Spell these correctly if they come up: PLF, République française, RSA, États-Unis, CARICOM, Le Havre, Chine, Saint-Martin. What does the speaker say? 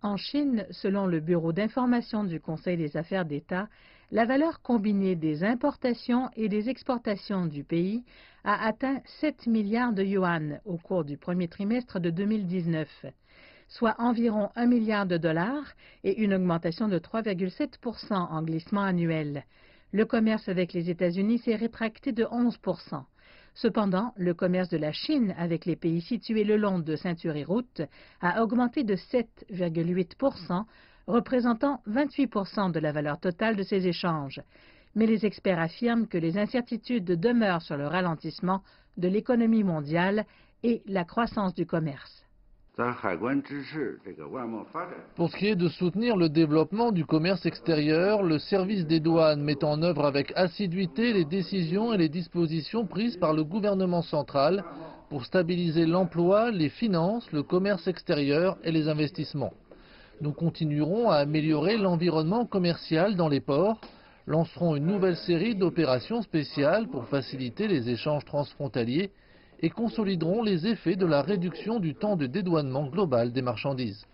En Chine, selon le Bureau d'information du Conseil des affaires d'État, la valeur combinée des importations et des exportations du pays a atteint 7 milliards de yuan au cours du premier trimestre de 2019, soit environ 1 milliard de dollars et une augmentation de 3,7% en glissement annuel. Le commerce avec les États-Unis s'est rétracté de 11%. Cependant, le commerce de la Chine avec les pays situés le long de ceintures et routes a augmenté de 7,8%, représentant 28% de la valeur totale de ces échanges. Mais les experts affirment que les incertitudes demeurent sur le ralentissement de l'économie mondiale et la croissance du commerce. Pour ce qui est de soutenir le développement du commerce extérieur, le service des douanes met en œuvre avec assiduité les décisions et les dispositions prises par le gouvernement central pour stabiliser l'emploi, les finances, le commerce extérieur et les investissements. Nous continuerons à améliorer l'environnement commercial dans les ports, lancerons une nouvelle série d'opérations spéciales pour faciliter les échanges transfrontaliers et consolideront les effets de la réduction du temps de dédouanement global des marchandises.